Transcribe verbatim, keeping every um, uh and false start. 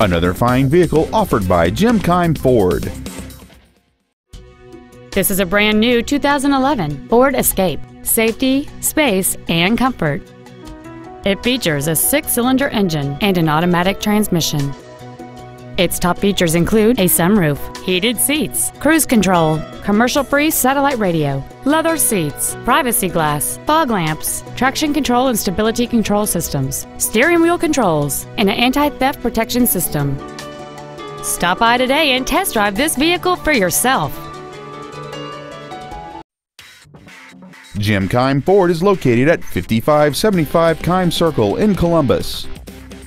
another fine vehicle offered by Jim Keim Ford. This is a brand new two thousand eleven Ford Escape. Safety, space, and comfort. It features a six-cylinder engine and an automatic transmission. Its top features include a sunroof, heated seats, cruise control, commercial-free satellite radio, leather seats, privacy glass, fog lamps, traction control and stability control systems, steering wheel controls, and an anti-theft protection system. Stop by today and test drive this vehicle for yourself. Jim Keim Ford is located at fifty-five seventy-five Keim Circle in Columbus.